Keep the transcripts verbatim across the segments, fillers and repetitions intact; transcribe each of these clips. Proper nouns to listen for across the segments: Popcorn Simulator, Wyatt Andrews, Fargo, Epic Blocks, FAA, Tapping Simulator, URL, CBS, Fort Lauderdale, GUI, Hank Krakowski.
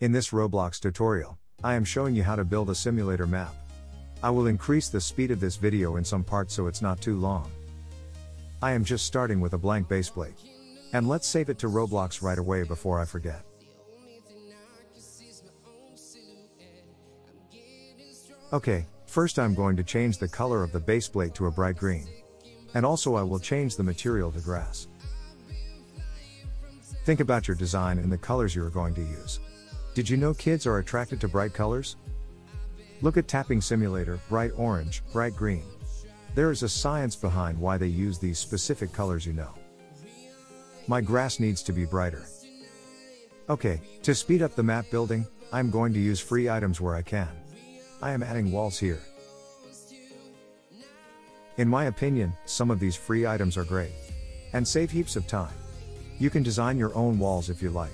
In this Roblox tutorial, I am showing you how to build a simulator map. I will increase the speed of this video in some parts so it's not too long. I am just starting with a blank baseplate. And let's save it to Roblox right away before I forget. Okay, first I'm going to change the color of the baseplate to a bright green. And also I will change the material to grass. Think about your design and the colors you are going to use. Did you know kids are attracted to bright colors? Look at Tapping Simulator, bright orange, bright green. There is a science behind why they use these specific colors, you know. My grass needs to be brighter. Okay, to speed up the map building, I'm going to use free items where I can. I am adding walls here. In my opinion, some of these free items are great. And save heaps of time. You can design your own walls if you like.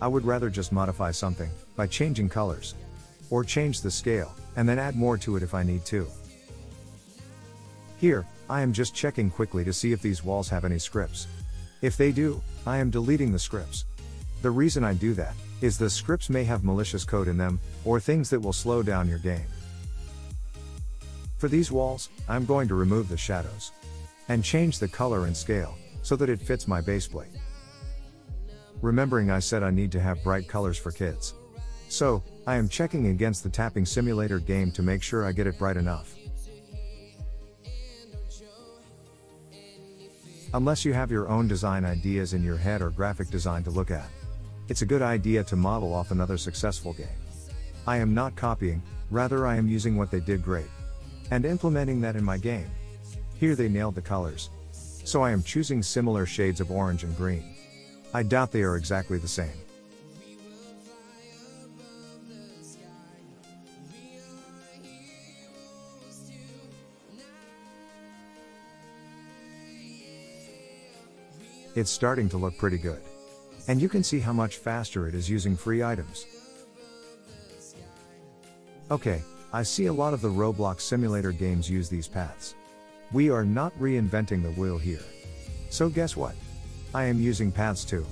I would rather just modify something by changing colors or change the scale and then add more to it if I need to. Here, I am just checking quickly to see if these walls have any scripts. If they do, I am deleting the scripts. The reason I do that is the scripts may have malicious code in them or things that will slow down your game. For these walls, I'm going to remove the shadows and change the color and scale so that it fits my baseplate. Remembering I said I need to have bright colors for kids. So, I am checking against the Tapping Simulator game to make sure I get it bright enough. Unless you have your own design ideas in your head or graphic design to look at, it's a good idea to model off another successful game. I am not copying, rather I am using what they did great and implementing that in my game. Here they nailed the colors. So I am choosing similar shades of orange and green. I doubt they are exactly the same. It's starting to look pretty good. And you can see how much faster it is using free items. Okay, I see a lot of the Roblox simulator games use these paths. We are not reinventing the wheel here. So guess what? I am using paths too.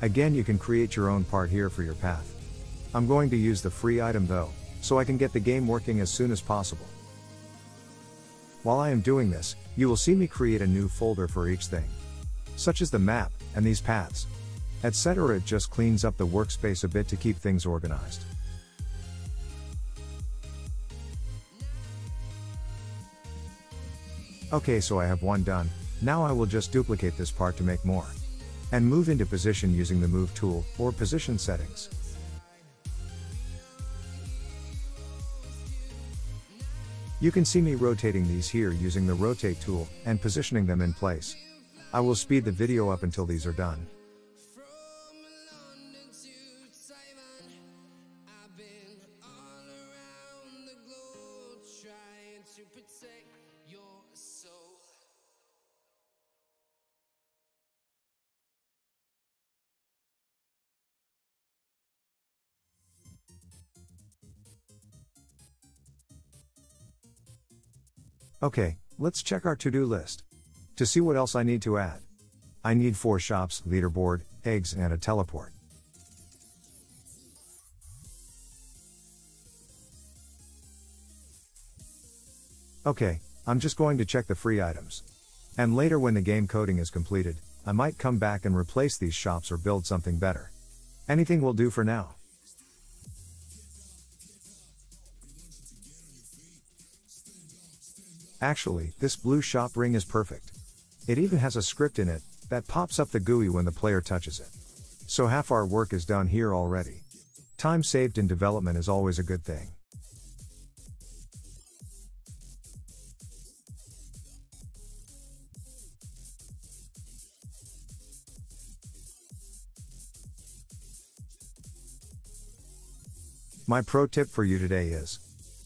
Again, you can create your own part here for your path. I'm going to use the free item though, so I can get the game working as soon as possible. While I am doing this, you will see me create a new folder for each thing, such as the map, and these paths, et cetera. It just cleans up the workspace a bit to keep things organized. Okay, so I have one done. Now I will just duplicate this part to make more. And move into position using the move tool, or position settings. You can see me rotating these here using the rotate tool, and positioning them in place. I will speed the video up until these are done. Okay, let's check our to-do list to see what else I need to add. I need four shops, leaderboard, eggs, and a teleport. Okay, I'm just going to check the free items. And later when the game coding is completed, I might come back and replace these shops or build something better. Anything will do for now. Actually, this blue shop ring is perfect. It even has a script in it that pops up the G U I when the player touches it. So half our work is done here already. Time saved in development is always a good thing. My pro tip for you today is,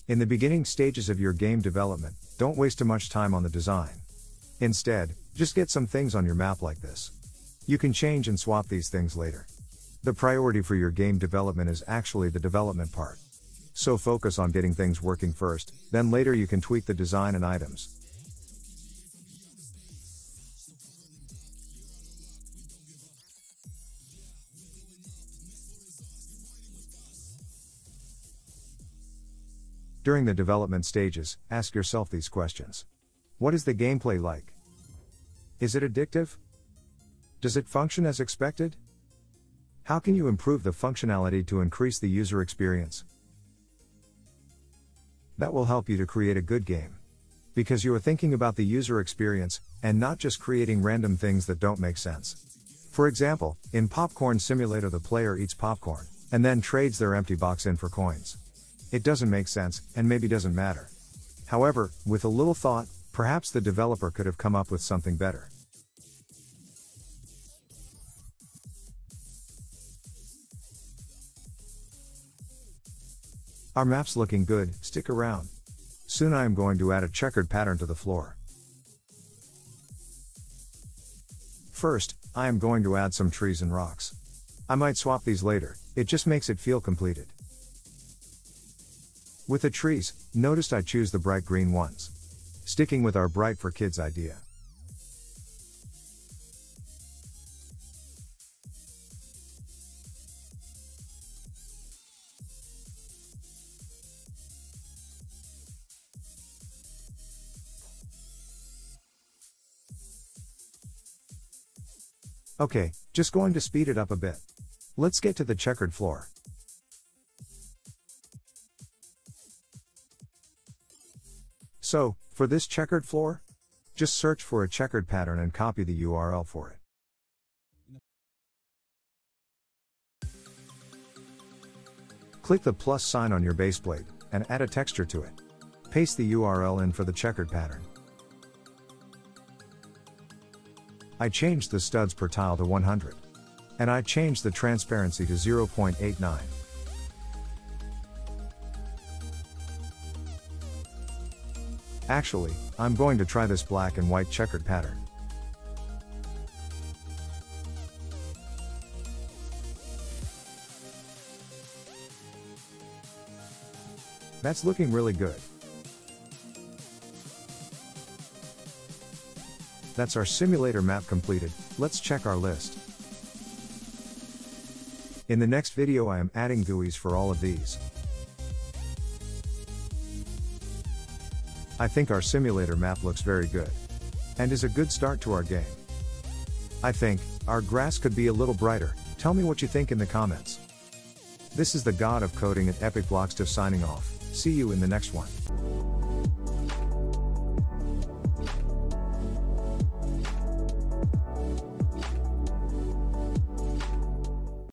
in the beginning stages of your game development, don't waste too much time on the design. Instead, just get some things on your map like this. You can change and swap these things later. The priority for your game development is actually the development part. So focus on getting things working first, then later you can tweak the design and items. During the development stages, ask yourself these questions. What is the gameplay like? Is it addictive? Does it function as expected? How can you improve the functionality to increase the user experience? That will help you to create a good game. Because you are thinking about the user experience, and not just creating random things that don't make sense. For example, in Popcorn Simulator the player eats popcorn, and then trades their empty box in for coins. It doesn't make sense, and maybe doesn't matter. However, with a little thought, perhaps the developer could have come up with something better. Our map's looking good, stick around. Soon I am going to add a checkered pattern to the floor. First, I am going to add some trees and rocks. I might swap these later, it just makes it feel completed. With the trees, noticed I choose the bright green ones. Sticking with our bright for kids idea. Okay, just going to speed it up a bit. Let's get to the checkered floor. So, for this checkered floor, just search for a checkered pattern and copy the U R L for it. Click the plus sign on your base plate, and add a texture to it. Paste the U R L in for the checkered pattern. I changed the studs per tile to one hundred. And I changed the transparency to zero point eight nine. Actually, I'm going to try this black and white checkered pattern. That's looking really good. That's our simulator map completed, let's check our list. In the next video I am adding G U Is for all of these. I think our simulator map looks very good. And is a good start to our game. I think, our grass could be a little brighter, tell me what you think in the comments. This is the God of Coding at Epic Blocks signing off, see you in the next one.